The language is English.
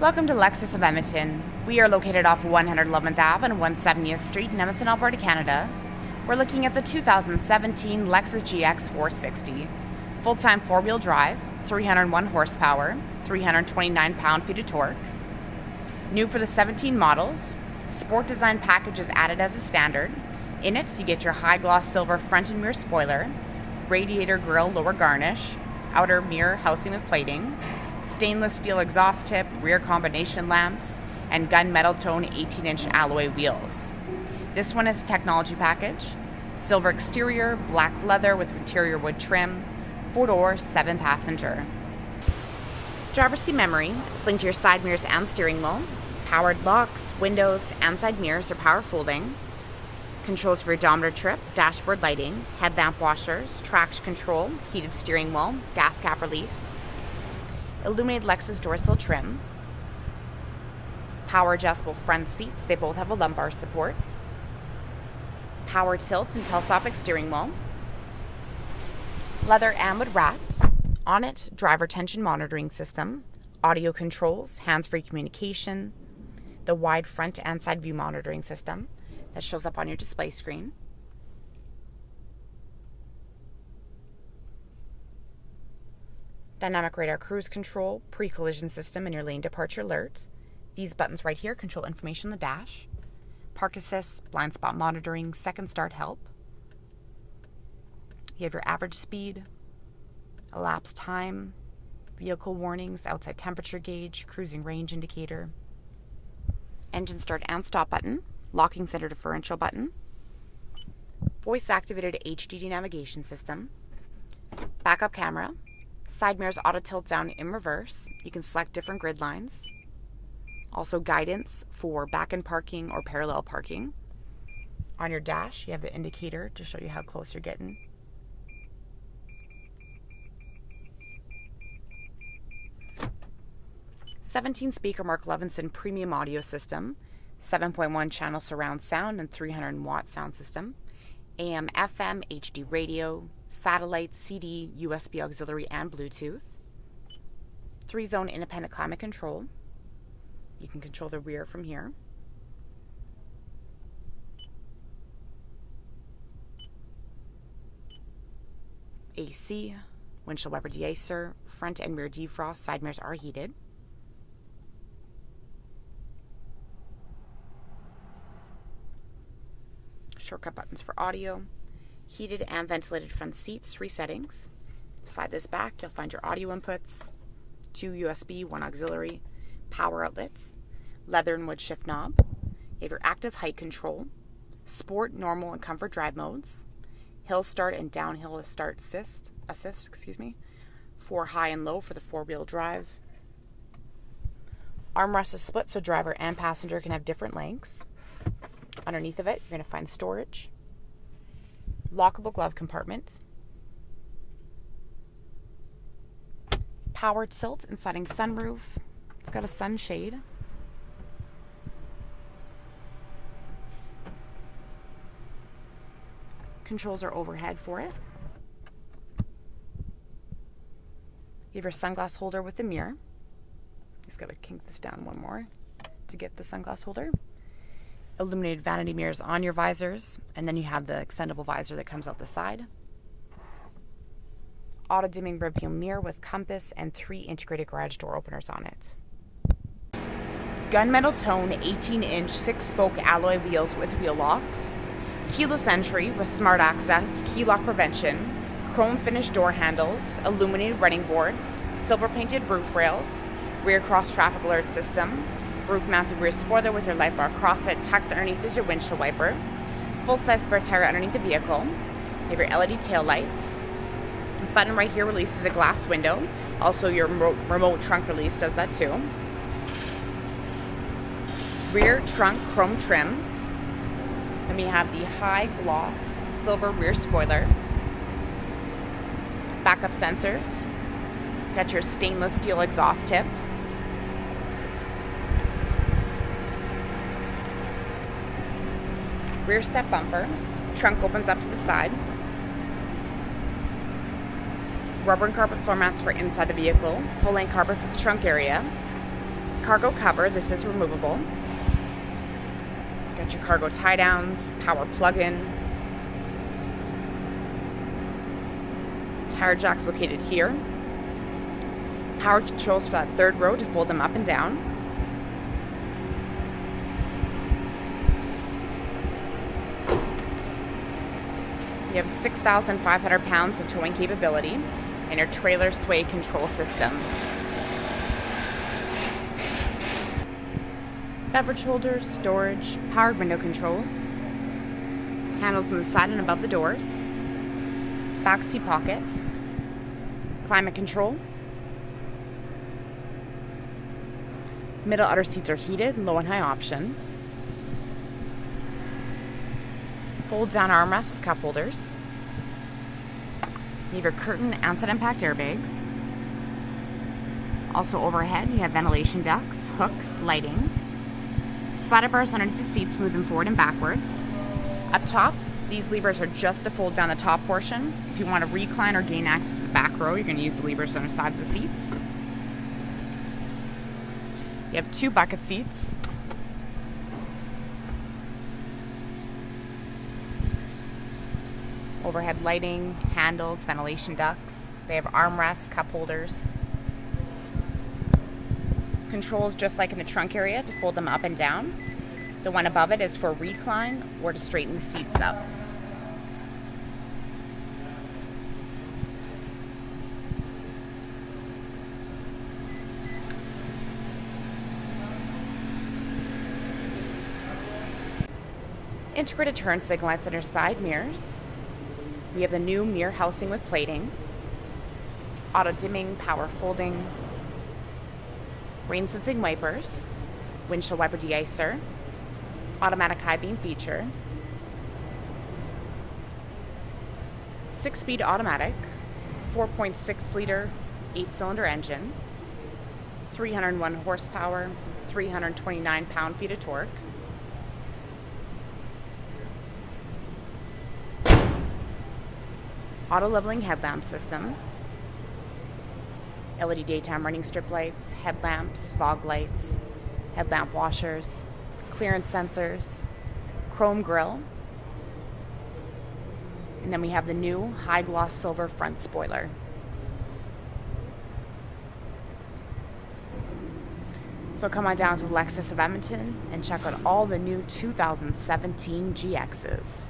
Welcome to Lexus of Edmonton. We are located off 111th Ave and 170th Street in Edmonton, Alberta, Canada. We're looking at the 2017 Lexus GX 460. Full-time four-wheel drive, 301 horsepower, 329 pound-feet of torque. New for the 17 models. Sport design package is added as a standard. In it, you get your high-gloss silver front and rear spoiler, radiator grille lower garnish, outer mirror housing with plating, stainless steel exhaust tip, rear combination lamps, and gunmetal tone 18-inch alloy wheels. This one is a technology package, silver exterior, black leather with interior wood trim, 4-door, 7-passenger. Driver's seat memory, it's linked to your side mirrors and steering wheel, powered locks, windows, and side mirrors are power folding, controls for odometer trip, dashboard lighting, headlamp washers, traction control, heated steering wheel, gas cap release, illuminated Lexus dorsal trim, power adjustable front seats, they both have a lumbar support, power tilts and telescopic steering wheel, leather and wood wraps, on it driver tension monitoring system, audio controls, hands-free communication, the wide front and side view monitoring system that shows up on your display screen, dynamic radar cruise control, pre-collision system, and your lane departure alert. These buttons right here control information on the dash, park assist, blind spot monitoring, second start help. You have your average speed, elapsed time, vehicle warnings, outside temperature gauge, cruising range indicator, engine start and stop button, locking center differential button, voice activated HDD navigation system, backup camera, side mirrors auto tilt down in reverse. You can select different grid lines. Also guidance for back and parking or parallel parking. On your dash, you have the indicator to show you how close you're getting. '17-speaker Mark Levinson premium audio system, 7.1 channel surround sound and 300-watt sound system, AM, FM, HD radio, satellite, CD, USB auxiliary, and Bluetooth. 3-zone independent climate control. You can control the rear from here. AC, windshield wiper deicer, front and rear defrost, side mirrors are heated. Shortcut buttons for audio. Heated and ventilated front seats, 3 settings. Slide this back, you'll find your audio inputs, 2 USB, 1 auxiliary, power outlets, leather and wood shift knob. You have your active height control, sport, normal, and comfort drive modes, hill start and downhill start assist, for high and low for the four-wheel drive. Armrest is split so driver and passenger can have different lengths. Underneath of it, you're going to find storage. Lockable glove compartment, power tilt and sliding sunroof. It's got a sunshade. Controls are overhead for it. You have your sunglass holder with the mirror. Just got to kink this down one more to get the sunglass holder. Illuminated vanity mirrors on your visors, and then you have the extendable visor that comes out the side. Auto dimming rear view mirror with compass and 3 integrated garage door openers on it. Gunmetal tone 18-inch 6-spoke alloy wheels with wheel locks, keyless entry with smart access, key lock prevention, chrome finished door handles, illuminated running boards, silver painted roof rails, rear cross traffic alert system, roof-mounted rear spoiler with your light bar across it, tucked underneath is your windshield wiper. Full-size spare tire underneath the vehicle. You have your LED tail lights. The button right here releases a glass window. Also, your remote trunk release does that too. Rear trunk chrome trim. Then we have the high-gloss silver rear spoiler. Backup sensors. Got your stainless steel exhaust tip. Rear step bumper, trunk opens up to the side, rubber and carpet floor mats for inside the vehicle, full-length carpet for the trunk area, cargo cover. This is removable. Got your cargo tie downs, power plug-in. Tire jacks located here. Power controls for that third row to fold them up and down. You have 6,500 pounds of towing capability and your trailer sway control system. Beverage holders, storage, powered window controls, handles on the side and above the doors, back seat pockets, climate control. Middle outer seats are heated, low and high option. Fold down armrests with cup holders. You have your curtain and side impact airbags. Also overhead, you have ventilation ducts, hooks, lighting. Slider bars underneath the seats move them forward and backwards. Up top, these levers are just to fold down the top portion. If you want to recline or gain access to the back row, you're going to use the levers on the sides of the seats. You have two bucket seats. Overhead lighting, handles, ventilation ducts. They have armrests, cup holders. Controls just like in the trunk area to fold them up and down. The one above it is for recline or to straighten the seats up. Integrated turn signal lights on your side mirrors. We have the new mirror housing with plating, auto dimming, power folding, rain sensing wipers, windshield wiper de-icer, automatic high beam feature, 6-speed automatic, 4.6 liter 8-cylinder engine, 301 horsepower, 329 pound-feet of torque. Auto leveling headlamp system, LED daytime running strip lights, headlamps, fog lights, headlamp washers, clearance sensors, chrome grille, and then we have the new high gloss silver front spoiler. So come on down to Lexus of Edmonton and check out all the new 2017 GXs.